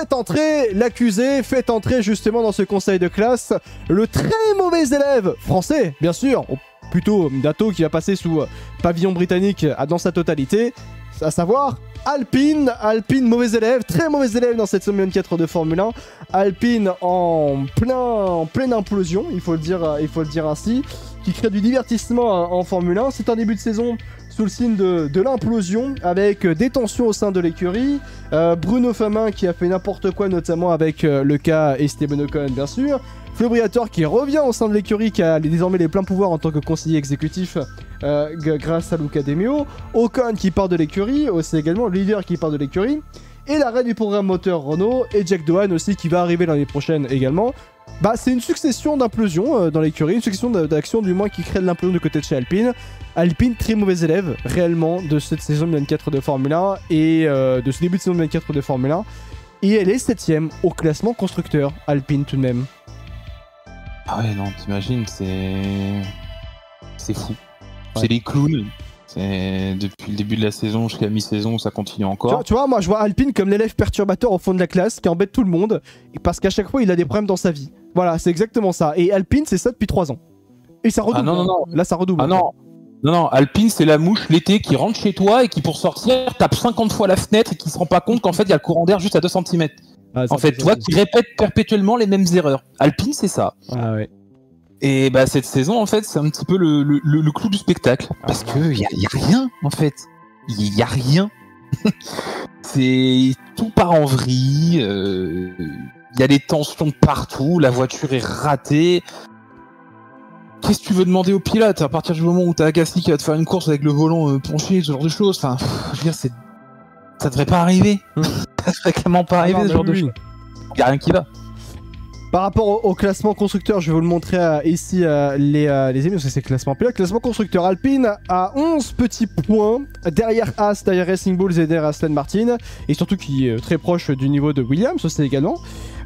Faites entrer l'accusé, faites entrer justement dans ce conseil de classe le très mauvais élève français, bien sûr, plutôt Dato qui va passer sous pavillon britannique dans sa totalité, à savoir Alpine. Alpine, mauvais élève, très mauvais élève dans cette 2024 de Formule 1. Alpine en pleine implosion, il faut le dire ainsi, qui crée du divertissement en Formule 1. C'est un début de saison sous le signe de l'implosion, avec des tensions au sein de l'écurie. Bruno Famin qui a fait n'importe quoi, notamment avec le cas Esteban Ocon, bien sûr. Flavio Briatore qui revient au sein de l'écurie, qui a désormais les pleins pouvoirs en tant que conseiller exécutif grâce à Luca Demeo. Ocon qui part de l'écurie, c'est également le leader qui part de l'écurie. Et l'arrêt du programme moteur Renault, et Jack Doohan aussi qui va arriver l'année prochaine également. Bah, c'est une succession d'implosions dans l'écurie, une succession d'actions du moins qui crée de l'implosion du côté de chez Alpine. Alpine, très mauvais élève réellement de cette saison 2024 de Formule 1 et de ce début de saison 2024 de Formule 1. Et elle est 7ème au classement constructeur, Alpine tout de même. Ah ouais, non, t'imagines, c'est fou. Ouais. C'est les clowns. Depuis le début de la saison jusqu'à mi-saison, ça continue encore. Tu vois, moi je vois Alpine comme l'élève perturbateur au fond de la classe qui embête tout le monde parce qu'à chaque fois il a des problèmes dans sa vie. Voilà, c'est exactement ça. Et Alpine, c'est ça depuis 3 ans. Et ça redouble. Ah non. Là, ça redouble. Ah non. Non, Alpine, c'est la mouche l'été qui rentre chez toi et qui, pour sortir, tape 50 fois la fenêtre et qui se rend pas compte qu'en fait il y a le courant d'air juste à 2 cm. Ah, en fait, toi qui répète perpétuellement les mêmes erreurs. Alpine, c'est ça. Ah ouais. Et bah cette saison en fait c'est un petit peu le clou du spectacle parce que y a rien en fait, y a rien. C'est tout part en vrille, y a des tensions partout, la voiture est ratée. Qu'est-ce que tu veux demander au pilote à partir du moment où t'as Gasly qui va te faire une course avec le volant penché, ce genre de choses. Enfin, je veux dire, ça devrait pas arriver. Ça devrait clairement pas arriver, ce genre de choses. Y a rien qui va. Par rapport au classement constructeur, je vais vous le montrer ici les amis, parce que c'est classement pilote. Classement constructeur, Alpine à 11 petits points, derrière As, derrière Racing Bulls et derrière Aston Martin. Et surtout qui est très proche du niveau de Williams aussi également.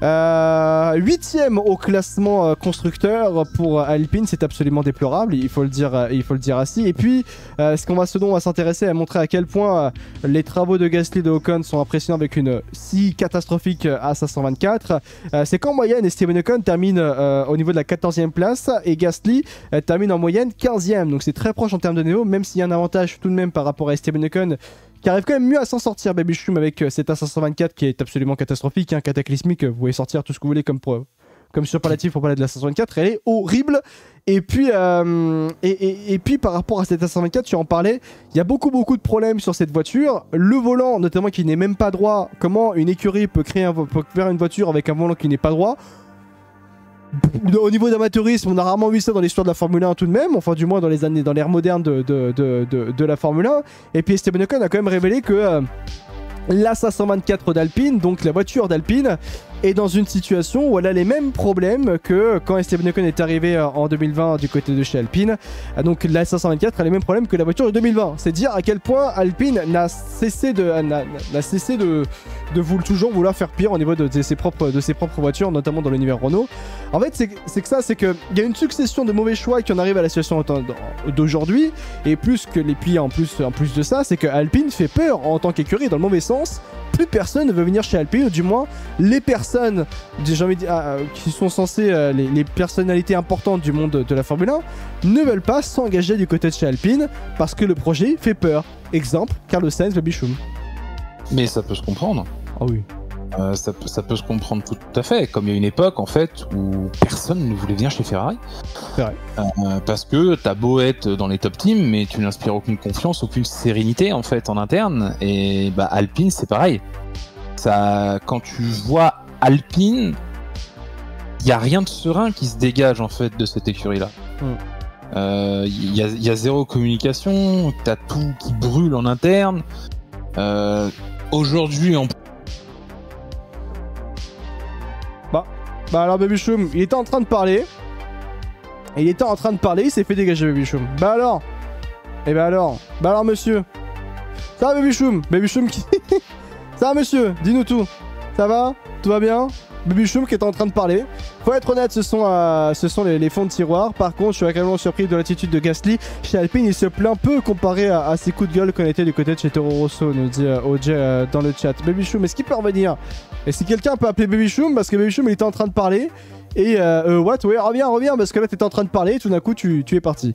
8ème au classement constructeur pour Alpine, c'est absolument déplorable, il faut le dire ainsi. Et puis, ce dont on va s'intéresser, à montrer à quel point les travaux de Gasly et de Ocon sont impressionnants avec une si catastrophique A524, c'est qu'en moyenne, Esteban Ocon termine au niveau de la 14ème place et Gasly termine en moyenne 15ème, donc c'est très proche en termes de niveau, même s'il y a un avantage tout de même par rapport à Esteban Ocon, qui arrive quand même mieux à s'en sortir, Baby Shroom, avec cet A524 qui est absolument catastrophique, hein, cataclysmique. Vous pouvez sortir tout ce que vous voulez comme superlatif pour parler de l'A524, elle est horrible. Et puis, et puis par rapport à cette A524, tu en parlais, il y a beaucoup de problèmes sur cette voiture. Le volant, notamment, qui n'est même pas droit. Comment une écurie peut faire une voiture avec un volant qui n'est pas droit? Au niveau d'amateurisme, on a rarement vu ça dans l'histoire de la Formule 1 tout de même, enfin du moins dans l'ère moderne de la Formule 1. Et puis Esteban Ocon a quand même révélé que la 524 d'Alpine, donc la voiture d'Alpine, est dans une situation où elle a les mêmes problèmes que quand Esteban Ocon est arrivé en 2020 du côté de chez Alpine. Donc la 524 a les mêmes problèmes que la voiture de 2020. C'est dire à quel point Alpine n'a cessé de toujours vouloir faire pire au niveau de ses propres voitures, notamment dans l'univers Renault. En fait, c'est qu'il y a une succession de mauvais choix qui en arrive à la situation d'aujourd'hui. Et en plus de ça, c'est que Alpine fait peur en tant qu'écurie dans le mauvais sens. Plus personne ne veut venir chez Alpine, ou du moins les personnes qui sont censées, les personnalités importantes du monde de la Formule 1, ne veulent pas s'engager du côté de chez Alpine parce que le projet fait peur. Exemple, Carlos Sainz, le Bichoum. Mais ça peut se comprendre. Ah oui. Ça peut se comprendre tout à fait, comme il y a une époque en fait où personne ne voulait venir chez Ferrari. C'est vrai. Parce que t'as beau être dans les top teams, mais tu n'inspires aucune confiance, aucune sérénité en fait en interne. Et bah Alpine c'est pareil. Ça, quand tu vois Alpine, il n'y a rien de serein qui se dégage en fait de cette écurie là. Il y a zéro communication, t'as tout qui brûle en interne. Aujourd'hui en plus. Bah alors Baby Shroom, il était en train de parler. Il s'est fait dégager Baby Shroom. Bah alors. Et bah alors monsieur. Ça va Baby Shroom? Baby Shroom qui... Ça va monsieur? Dis-nous tout. Ça va? Tout va bien? Baby Shroom qui était en train de parler. Faut être honnête, ce sont les fonds de tiroir. Par contre, je suis agréablement surpris de l'attitude de Gasly. Chez Alpine, il se plaint peu comparé à ses coups de gueule qu'on était du côté de chez Toro Rosso, nous dit OJ dans le chat. Baby Choum, est-ce qu'il peut revenir? Et si quelqu'un peut appeler Baby Choum, parce que Baby Choum, il était en train de parler. Et ouais, reviens, parce que là, t'étais en train de parler et tout d'un coup, tu es parti.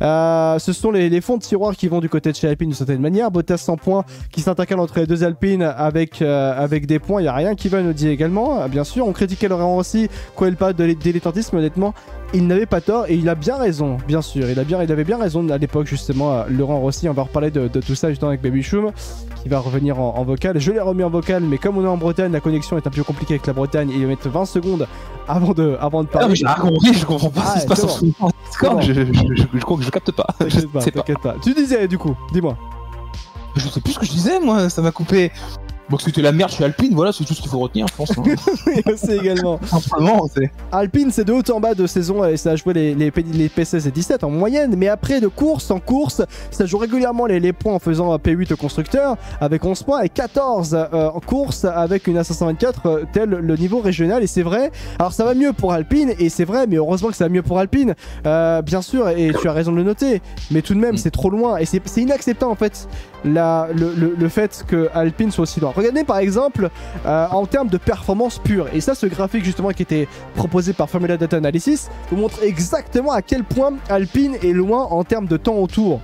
Ce sont les fonds de tiroir qui vont du côté de chez Alpine d'une certaine manière. Bottas 100 points qui s'intercale entre les deux Alpines avec, avec des points. Il n'y a rien qui va, nous dit également. Bien sûr, on critiquait Laurent aussi, quoi il parle de dilettantisme. Honnêtement, il n'avait pas tort et il a bien raison, bien sûr. Il avait bien raison à l'époque, justement, Laurent Rossi. On va reparler de tout ça justement avec Baby Choum qui va revenir en vocal. Je l'ai remis en vocal, mais comme on est en Bretagne, la connexion est un peu compliquée avec la Bretagne. Il va mettre 20 secondes avant de parler. Non, mais je comprends pas ce qui se passe sur son Discord. Je capte pas. T'inquiète pas. Tu disais, du coup, dis-moi. Je sais plus ce que je disais, moi, ça m'a coupé. Donc c'était la merde chez Alpine, voilà, c'est tout ce qu'il faut retenir, je pense. C'est également. Simplement, Alpine, c'est de haut en bas de saison, et ça a joué les P16 et 17 en moyenne, mais après, de course en course, ça joue régulièrement les points en faisant P8 au constructeur, avec 11 points, et 14 en course avec une A524, tel le niveau régional, et c'est vrai. Alors ça va mieux pour Alpine, et c'est vrai, mais heureusement que ça va mieux pour Alpine, bien sûr, et tu as raison de le noter, mais tout de même, c'est trop loin, et c'est inacceptable en fait, le fait que Alpine soit aussi loin. Regardez par exemple en termes de performance pure, et ça, ce graphique justement qui était proposé par Formula Data Analysis vous montre exactement à quel point Alpine est loin en termes de temps autour,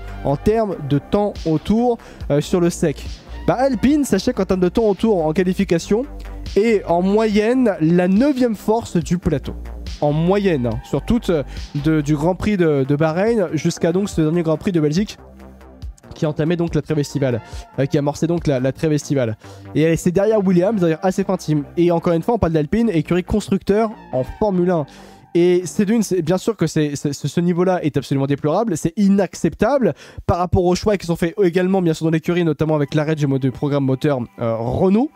sur le sec. Bah, Alpine, sachez qu'en termes de temps autour en qualification est en moyenne la 9e force du plateau. En moyenne, hein, sur toute du Grand Prix de Bahreïn jusqu'à donc ce dernier Grand Prix de Belgique, qui entamait donc la trêve estivale, qui amorçait donc la trêve estivale. Et c'est derrière Williams, d'ailleurs assez fin team. Et encore une fois, on parle d'Alpine, écurie constructeur en Formule 1. Et c'est bien sûr que ce niveau-là est absolument déplorable, c'est inacceptable par rapport aux choix qui sont faits également, bien sûr, dans l'écurie, notamment avec l'arrêt du programme moteur Renault.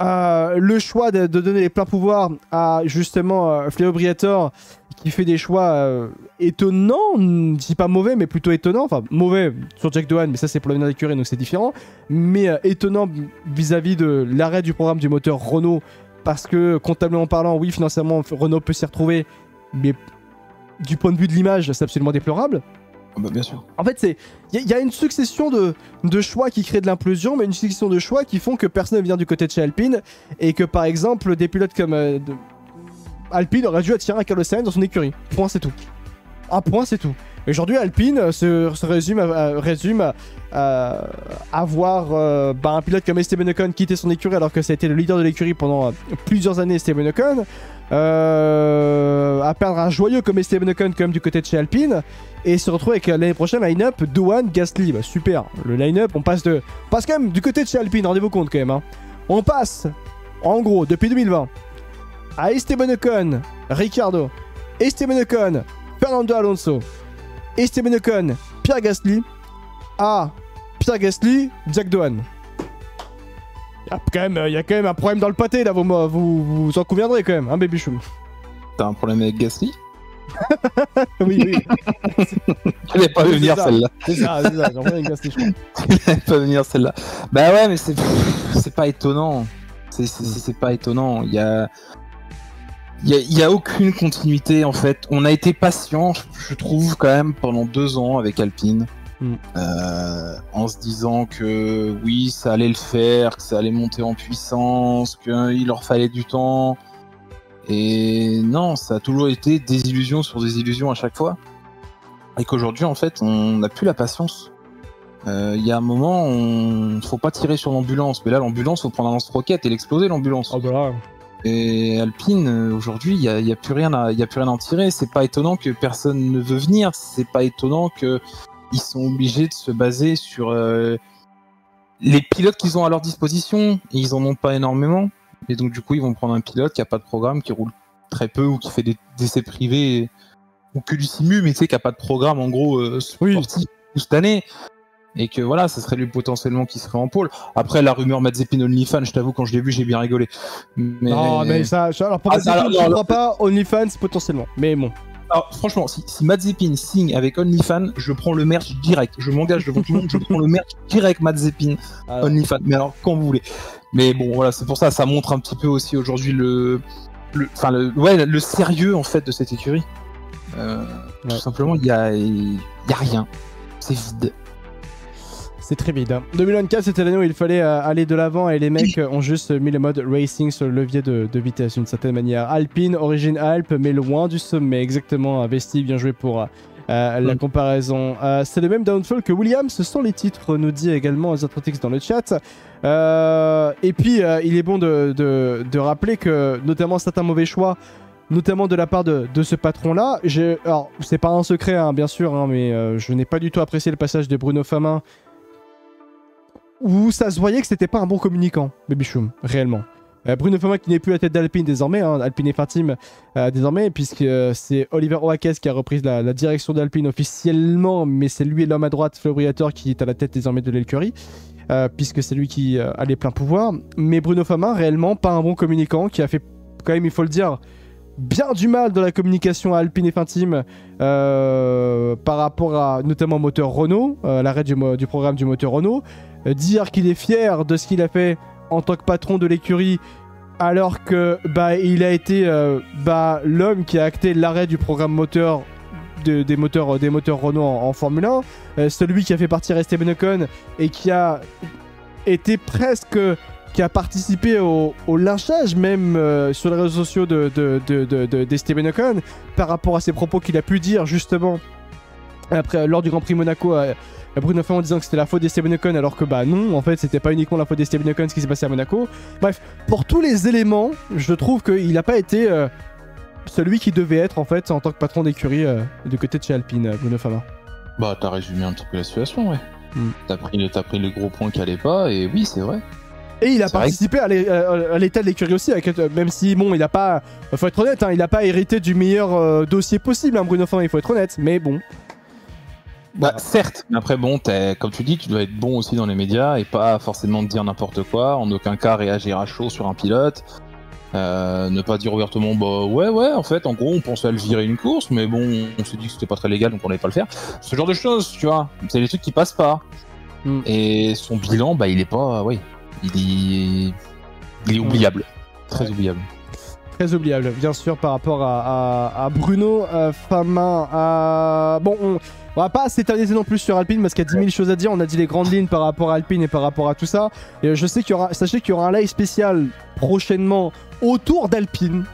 Le choix de donner les pleins pouvoirs à justement Flavio Briatore, qui fait des choix étonnants, je dis pas mauvais, mais plutôt étonnants, enfin mauvais sur Jack Doohan, mais ça c'est pour l'avenir des curés, donc c'est différent, mais étonnant vis-à-vis de l'arrêt du programme du moteur Renault, parce que comptablement parlant, oui, financièrement, Renault peut s'y retrouver, mais du point de vue de l'image, c'est absolument déplorable. Bah, bien sûr. En fait, il y a une succession de choix qui créent de l'implosion, mais une succession de choix qui font que personne ne vient du côté de chez Alpine, et que par exemple, des pilotes comme... Alpine aurait dû attirer un Carlos Sainz dans son écurie. Point, c'est tout. Un point, c'est tout. Aujourd'hui, Alpine se résume à avoir un pilote comme Esteban Ocon quitter son écurie alors que ça a été le leader de l'écurie pendant plusieurs années, Esteban Ocon. À perdre un joyeux comme Esteban Ocon comme du côté de chez Alpine et se retrouver avec l'année prochaine line-up Doohan, Gasly. Bah, super. Le line-up, on passe quand même du côté de chez Alpine, rendez-vous compte quand même. Hein. On passe, en gros, depuis 2020... à Esteban Ocon, Ricciardo, Esteban Ocon, Fernando Alonso, Esteban Ocon, Pierre Gasly, à Pierre Gasly, Jack Doohan. Il y a quand même un problème dans le pâté, là, vous en conviendrez quand même, hein, Baby Choum. T'as un problème avec Gasly? Oui. Je n'allais pas venir celle-là. C'est ça, j'en avec Gasly, je crois. Je n'allais pas venir celle-là. Bah ouais, mais c'est pas étonnant. C'est pas étonnant. Il n'y a aucune continuité en fait. On a été patient, je trouve, quand même pendant 2 ans avec Alpine, en se disant que oui, ça allait le faire, que ça allait monter en puissance, qu'il leur fallait du temps. Et non, ça a toujours été des illusions sur des illusions à chaque fois. Et qu'aujourd'hui, en fait, on n'a plus la patience. Il y a un moment, faut pas tirer sur l'ambulance, mais là, l'ambulance, faut prendre un lance-roquette et l'exploser, l'ambulance. Oh, bah. Et Alpine, aujourd'hui, il y a plus rien à en tirer. C'est pas étonnant que personne ne veut venir. C'est pas étonnant que ils sont obligés de se baser sur les pilotes qu'ils ont à leur disposition. Ils en ont pas énormément. Et donc, du coup, ils vont prendre un pilote qui a pas de programme, qui roule très peu ou qui fait des essais privés ou que du simu, mais tu sais, qui a pas de programme, en gros, sportif cette année. Et que voilà, ça serait lui potentiellement qui serait en pôle. Après, la rumeur Mazepin OnlyFans, je t'avoue, quand je l'ai vu, j'ai bien rigolé. Mais... Non, mais ça, alors pour Mazepin, je ne crois pas OnlyFans potentiellement, mais bon. Alors, franchement, si Mazepin signe avec OnlyFans, je prends le merch direct. Je m'engage devant tout le monde, je prends le merch direct Mazepin OnlyFans. Mais alors, quand vous voulez. Mais bon, voilà, c'est pour ça, ça montre un petit peu aussi aujourd'hui le sérieux en fait de cette écurie. Tout simplement, il y a rien. C'est vide. C'est très vide. 2024, c'était l'année où il fallait aller de l'avant et les mecs ont juste mis le mode racing sur le levier de vitesse d'une certaine manière. Alpine, origine Alpes, mais loin du sommet. Exactement, Vesti, bien joué pour la comparaison. C'est le même downfall que Williams, ce sont les titres, nous dit également Azertrotix dans le chat. Et puis, il est bon de rappeler que, notamment, certains mauvais choix, notamment de la part de ce patron-là. Alors, c'est pas un secret, hein, bien sûr, hein, mais je n'ai pas du tout apprécié le passage de Bruno Famin, où ça se voyait que c'était pas un bon communicant, Baby Choum, réellement. Bruno Famin qui n'est plus la tête d'Alpine désormais, hein, Alpine et Fartim désormais, puisque c'est Oliver Oakes qui a repris la direction d'Alpine officiellement, mais c'est lui l'homme à droite, Flavio Briatore, qui est à la tête désormais de l'écurie, puisque c'est lui qui a les pleins pouvoirs. Mais Bruno Famin, réellement, pas un bon communicant, qui a fait quand même, il faut le dire, bien du mal dans la communication à Alpine et Fintim par rapport à notamment moteur Renault, l'arrêt du programme du moteur Renault, dire qu'il est fier de ce qu'il a fait en tant que patron de l'écurie alors que il a été l'homme qui a acté l'arrêt du programme moteur des moteurs Renault en Formule 1, celui qui a fait partir Esteban Ocon et qui a été presque... qui a participé au lynchage même sur les réseaux sociaux d'Esteban Ocon par rapport à ses propos qu'il a pu dire justement après, lors du Grand Prix Monaco à Bruno Famin en disant que c'était la faute d'Esteban Ocon alors que non, en fait c'était pas uniquement la faute d'Esteban Ocon ce qui s'est passé à Monaco. Bref, pour tous les éléments, je trouve qu'il n'a pas été celui qui devait être en fait en tant que patron d'écurie du côté de chez Alpine, Bruno Famin. Bah t'as résumé un petit peu la situation, ouais. T'as pris le gros point qui allait pas et oui c'est vrai. Et il a participé à l'état de l'écurie aussi, avec, même si, bon, il a pas, faut être honnête, hein, il n'a pas hérité du meilleur dossier possible, hein, Bruno Famin, il faut être honnête, mais bon. Voilà. Bah, certes, mais après, bon, comme tu dis, tu dois être bon aussi dans les médias et pas forcément dire n'importe quoi, en aucun cas réagir à chaud sur un pilote, ne pas dire ouvertement, bah ouais, en fait, en gros, on pensait à le virer une course, mais bon, on s'est dit que c'était pas très légal, donc on n'allait pas le faire. Ce genre de choses, tu vois, c'est des trucs qui passent pas. Et son bilan, bah, il est pas, oui. Il est oubliable, très oubliable. Très oubliable, bien sûr, par rapport à Bruno Famin. Bon, on va pas s'éterniser non plus sur Alpine parce qu'il y a 10 000 choses à dire. On a dit les grandes lignes par rapport à Alpine et par rapport à tout ça. Et sachez qu'il y aura un live spécial prochainement autour d'Alpine,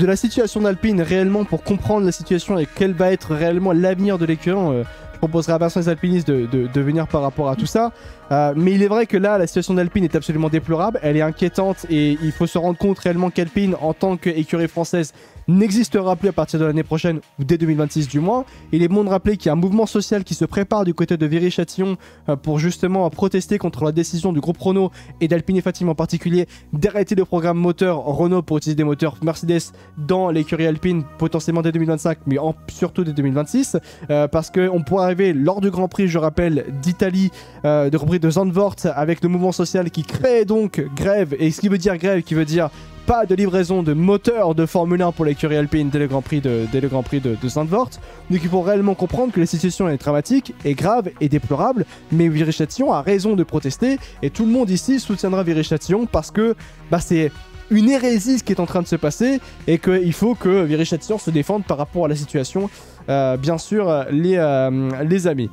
de la situation d'Alpine réellement pour comprendre la situation et quel va être réellement l'avenir de l'écurie. Je proposerai à Vincent les alpinistes de venir par rapport à tout ça. Mais il est vrai que là, la situation d'Alpine est absolument déplorable. Elle est inquiétante et il faut se rendre compte réellement qu'Alpine, en tant qu'écurie française, n'existera plus à partir de l'année prochaine ou dès 2026 du moins. Il est bon de rappeler qu'il y a un mouvement social qui se prépare du côté de Viry-Châtillon pour justement protester contre la décision du groupe Renault et d'Alpine et Fatim en particulier d'arrêter le programme moteur Renault pour utiliser des moteurs Mercedes dans l'écurie Alpine potentiellement dès 2025 mais surtout dès 2026 parce qu'on pourrait arriver lors du Grand Prix, je rappelle, d'Italie, de Grand Prix de Zandvoort avec le mouvement social qui crée donc grève. Et ce qui veut dire grève, qui veut dire pas de livraison de moteur de Formule 1 pour l'écurie Alpine dès le Grand Prix de Zandvoort. Donc il faut réellement comprendre que la situation est dramatique, est grave et déplorable, mais Viry-Châtillon a raison de protester et tout le monde ici soutiendra Viry-Châtillon parce que c'est une hérésie ce qui est en train de se passer et qu'il faut que Viry-Châtillon se défende par rapport à la situation, bien sûr, les amis.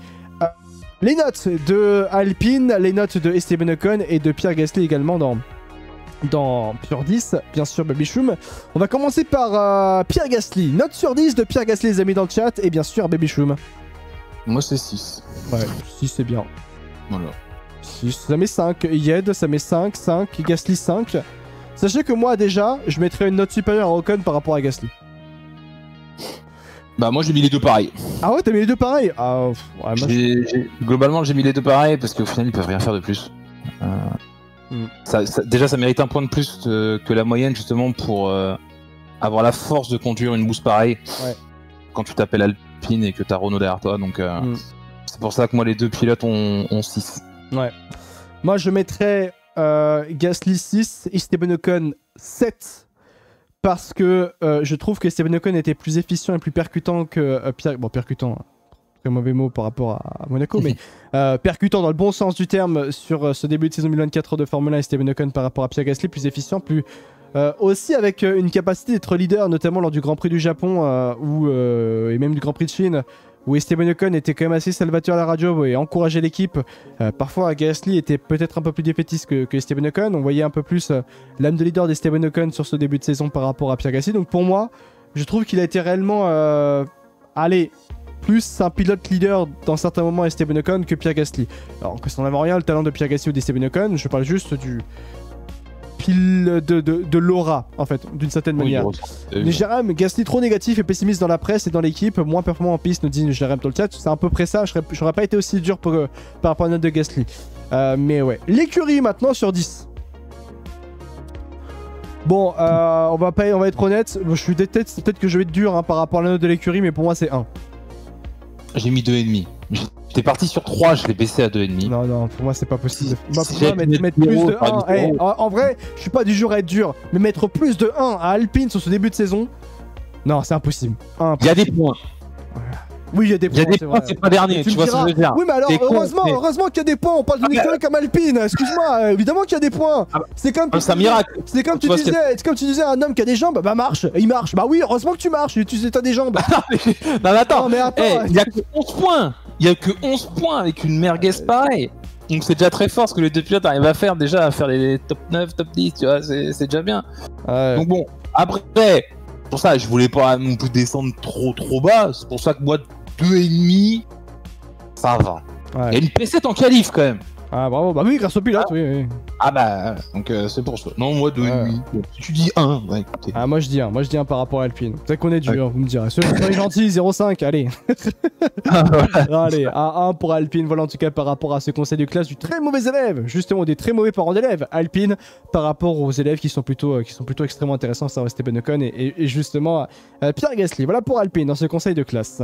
Les notes de Alpine, les notes de Esteban Ocon et de Pierre Gasly également dans Pure 10, bien sûr, Baby Choum. On va commencer par Pierre Gasly. Note sur 10 de Pierre Gasly, les amis, dans le chat. Et bien sûr, Baby Choum. Moi, c'est 6. Ouais, 6, c'est bien. Voilà. 6, ça met 5. Yed, ça met 5. 5. Gasly, 5. Sachez que moi, déjà, je mettrais une note supérieure à Ocon par rapport à Gasly. Bah, moi, j'ai mis les deux pareils. Ah ouais, t'as mis les deux pareils? Ah, ouais, globalement, j'ai mis les deux pareils parce qu'au final, ils peuvent rien faire de plus. Déjà, ça mérite un point de plus que la moyenne, justement, pour avoir la force de conduire une bouse pareille quand tu t'appelles Alpine et que t'as Renault derrière toi. Donc, c'est pour ça que moi, les deux pilotes ont 6. Ouais. Moi, je mettrais Gasly 6, Esteban Ocon 7, parce que je trouve que Esteban Ocon était plus efficient et plus percutant que Pierre. Bon, percutant. Mauvais mot par rapport à Monaco, mais percutant dans le bon sens du terme sur ce début de saison 2024 de Formule 1. Esteban Ocon par rapport à Pierre Gasly, plus efficient, plus Aussi avec une capacité d'être leader, notamment lors du Grand Prix du Japon et même du Grand Prix de Chine, où Esteban Ocon était quand même assez salvateur à la radio et encourageait l'équipe. Parfois Gasly était peut-être un peu plus défaitiste que Esteban Ocon. On voyait un peu plus l'âme de leader d'Esteban Ocon sur ce début de saison par rapport à Pierre Gasly. Donc pour moi, je trouve qu'il a été réellement plus un pilote leader dans certains moments Esteban Ocon que Pierre Gasly. Alors que ça n'en avait rien le talent de Pierre Gasly ou d'Esteban Ocon, je parle juste du... de l'aura, en fait, d'une certaine manière. Jérôme Gasly trop négatif et pessimiste dans la presse et dans l'équipe, moins performant en piste, nous dit Jérôme dans le chat. C'est à peu près ça, j'aurais pas été aussi dur par rapport à notre de Gasly. Mais ouais. L'écurie maintenant sur 10. Bon, on va être honnête, je suis peut-être que je vais être dur par rapport à la note de l'écurie, mais pour moi c'est 1. J'ai mis 2,5. J'étais parti sur 3, je l'ai baissé à 2,5. Non, non, pour moi c'est pas possible. Bah, pour moi, mettre plus de 1. Hey, en vrai, je suis pas du jour à être dur, mais mettre plus de 1 à Alpine sur ce début de saison, non, c'est impossible. Il y a des points. Oui, il y a des points. C'est pas dernier, tu vois ce que je veux dire. Oui, mais alors, heureusement qu'il y a des points. On parle d'une écurie comme Alpine. Excuse-moi, évidemment qu'il y a des points. C'est comme tu disais à un homme qui a des jambes, bah marche, il marche. Bah oui, heureusement que tu marches, tu as des jambes. Non, mais attends, il y a que 11 points. Il n'y a que 11 points avec une merguez pareille. Donc c'est déjà très fort ce que les deux pilotes arrivent à faire, déjà à faire les top 9, top 10, tu vois, c'est déjà bien. Donc bon, après, pour ça, je voulais pas non plus descendre trop bas, c'est pour ça que moi, 2,5, ça va. Ouais. Il y a une P7 en qualif quand même. Ah bravo, bah oui, grâce au pilote, oui. Ah bah, donc c'est pour ça. Non, moi 2,5. Tu dis 1, ouais, écoutez. Ah moi je dis 1 par rapport à Alpine. C'est qu'on est dur, vous me direz. Soyez gentils, 0,5, allez. Allez, 1 pour Alpine, voilà en tout cas par rapport à ce conseil de classe du très mauvais élève, justement des très mauvais parents d'élèves, Alpine, par rapport aux élèves qui sont plutôt extrêmement intéressants, ça restait Esteban Ocon et justement Pierre Gasly. Voilà pour Alpine dans ce conseil de classe.